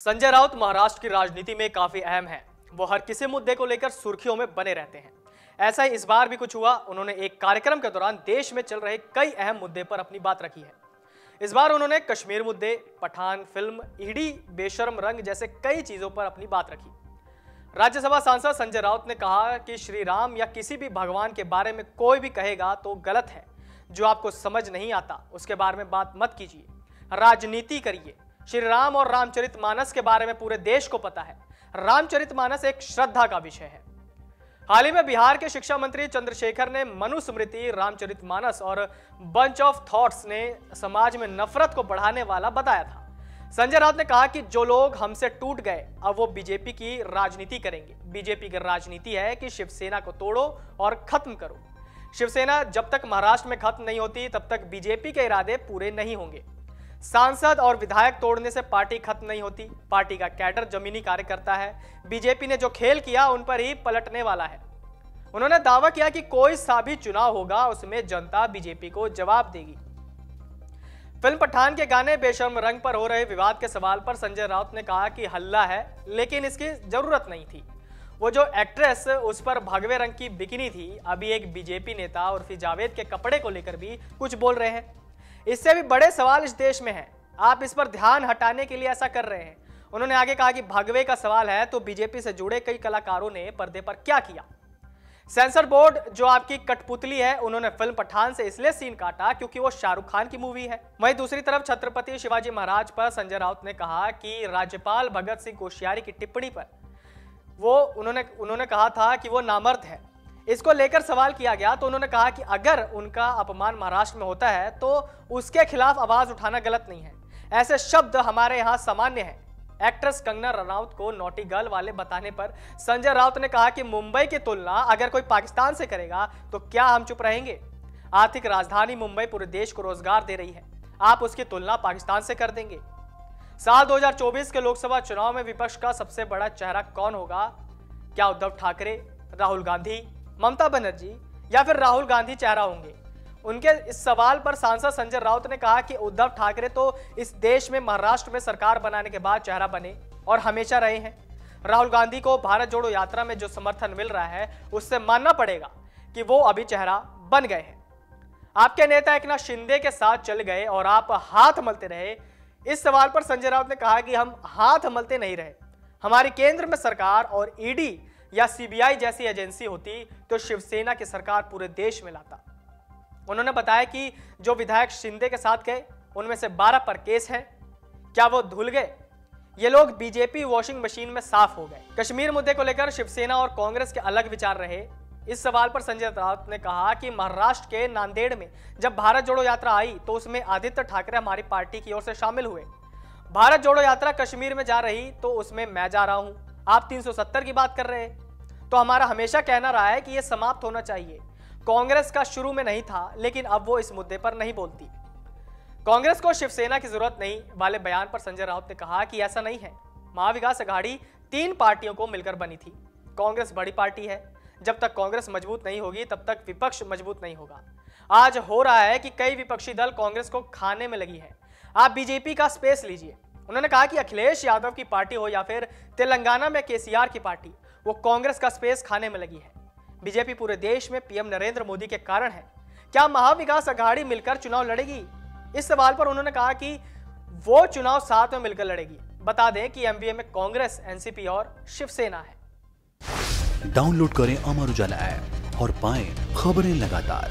संजय राउत महाराष्ट्र की राजनीति में काफी अहम हैं। वो हर किसी मुद्दे को लेकर सुर्खियों में बने रहते हैं। ऐसा ही इस बार भी कुछ हुआ। उन्होंने एक कार्यक्रम के दौरान देश में चल रहे कई अहम मुद्दे पर अपनी बात रखी है। इस बार उन्होंने कश्मीर मुद्दे, पठान फिल्म, ईडी, बेशर्म रंग जैसे कई चीजों पर अपनी बात रखी। राज्यसभा सांसद संजय राउत ने कहा कि श्री राम या किसी भी भगवान के बारे में कोई भी कहेगा तो गलत है। जो आपको समझ नहीं आता उसके बारे में बात मत कीजिए, राजनीति करिए। श्री राम और रामचरित मानस के बारे में पूरे देश को पता है। रामचरित मानस एक श्रद्धा का विषय है। हाल ही में बिहार के शिक्षा मंत्री चंद्रशेखर ने मनुस्मृति, रामचरित मानस और बंच ऑफ थॉट्स ने समाज में नफरत को बढ़ाने वाला बताया था। संजय राउत ने कहा कि जो लोग हमसे टूट गए अब वो बीजेपी की राजनीति करेंगे। बीजेपी की राजनीति है कि शिवसेना को तोड़ो और खत्म करो। शिवसेना जब तक महाराष्ट्र में खत्म नहीं होती तब तक बीजेपी के इरादे पूरे नहीं होंगे। सांसद और विधायक तोड़ने से पार्टी खत्म नहीं होती। पार्टी का कैडर जमीनी कार्य करता है। बीजेपी ने जो खेल किया उन पर ही पलटने वाला है। उन्होंने दावा किया कि कोई सा भी चुनाव होगा उसमें जनता बीजेपी को जवाब देगी। फिल्म पठान के गाने बेशर्म रंग पर हो रहे विवाद के सवाल पर संजय राउत ने कहा कि हल्ला है लेकिन इसकी जरूरत नहीं थी। वो जो एक्ट्रेस उस पर भगवे रंग की बिकिनी थी, अभी एक बीजेपी नेता उर्फी जावेद के कपड़े को लेकर भी कुछ बोल रहे हैं। इससे भी बड़े सवाल इस देश में हैं। आप इस पर ध्यान हटाने के लिए ऐसा कर रहे हैं। उन्होंने आगे कहा कि भगवे का सवाल है तो बीजेपी से जुड़े कई कलाकारों ने पर्दे पर क्या किया। सेंसर बोर्ड जो आपकी कठपुतली है, उन्होंने फिल्म पठान से इसलिए सीन काटा क्योंकि वो शाहरुख खान की मूवी है। वहीं दूसरी तरफ छत्रपति शिवाजी महाराज पर संजय राउत ने कहा कि राज्यपाल भगत सिंह कोशियारी की टिप्पणी पर उन्होंने कहा था कि वो नामर्द है। इसको लेकर सवाल किया गया तो उन्होंने कहा कि अगर उनका अपमान महाराष्ट्र में होता है तो उसके खिलाफ आवाज उठाना गलत नहीं है। ऐसे शब्द हमारे यहाँ सामान्य हैं। एक्ट्रेस कंगना रनौत को नॉटी गर्ल वाले बताने पर संजय राउत ने कहा कि मुंबई की तुलना अगर कोई पाकिस्तान से करेगा तो क्या हम चुप रहेंगे। आर्थिक राजधानी मुंबई पूरे देश को रोजगार दे रही है, आप उसकी तुलना पाकिस्तान से कर देंगे। साल 2024 के लोकसभा चुनाव में विपक्ष का सबसे बड़ा चेहरा कौन होगा? क्या उद्धव ठाकरे, राहुल गांधी, ममता बनर्जी या फिर राहुल गांधी चेहरा होंगे? उनके इस सवाल पर सांसद संजय राउत ने कहा कि उद्धव ठाकरे तो इस देश में महाराष्ट्र में सरकार बनाने के बाद चेहरा बने और हमेशा रहे हैं। राहुल गांधी को भारत जोड़ो यात्रा में जो समर्थन मिल रहा है उससे मानना पड़ेगा कि वो अभी चेहरा बन गए हैं। आपके नेता एकनाथ शिंदे के साथ चल गए और आप हाथ मलते रहे। इस सवाल पर संजय राउत ने कहा कि हम हाथ मलते नहीं रहे। हमारी केंद्र में सरकार और ईडी या सीबीआई जैसी एजेंसी होती तो शिवसेना की सरकार पूरे देश में लाता। उन्होंने बताया कि जो विधायक शिंदे के साथ गए उनमें से 12 पर केस हैं। क्या वो धुल गए? ये लोग बीजेपी वॉशिंग मशीन में साफ हो गए। कश्मीर मुद्दे को लेकर शिवसेना और कांग्रेस के अलग विचार रहे। इस सवाल पर संजय राउत ने कहा कि महाराष्ट्र के नांदेड़ में जब भारत जोड़ो यात्रा आई तो उसमें आदित्य ठाकरे हमारी पार्टी की ओर से शामिल हुए। भारत जोड़ो यात्रा कश्मीर में जा रही तो उसमें मैं जा रहा हूं, आप 370 की बात कर रहे हैं। तो हमारा हमेशा कहना रहा है कि यह समाप्त होना चाहिए। कांग्रेस का शुरू में नहीं था लेकिन अब वो इस मुद्दे पर नहीं बोलती। कांग्रेस को शिवसेना की जरूरत नहीं वाले बयान पर संजय राउत ने कहा कि ऐसा नहीं है। महाविकास आघाड़ी 3 पार्टियों को मिलकर बनी थी। कांग्रेस बड़ी पार्टी है। जब तक कांग्रेस मजबूत नहीं होगी तब तक विपक्ष मजबूत नहीं होगा। आज हो रहा है कि कई विपक्षी दल कांग्रेस को खाने में लगी है। आप बीजेपी का स्पेस लीजिए। उन्होंने कहा कि अखिलेश यादव की पार्टी हो या फिर तेलंगाना में केसीआर की पार्टी, वो कांग्रेस का स्पेस खाने में लगी है। बीजेपी पूरे देश में पीएम नरेंद्र मोदी के कारण है। क्या महाविकास आघाड़ी मिलकर चुनाव लड़ेगी? इस सवाल पर उन्होंने कहा कि वो चुनाव साथ में मिलकर लड़ेगी। बता दें कि एमबीए में कांग्रेस, एनसीपी और शिवसेना है। डाउनलोड करें अमर उजाला ऐप और पाएं खबरें लगातार।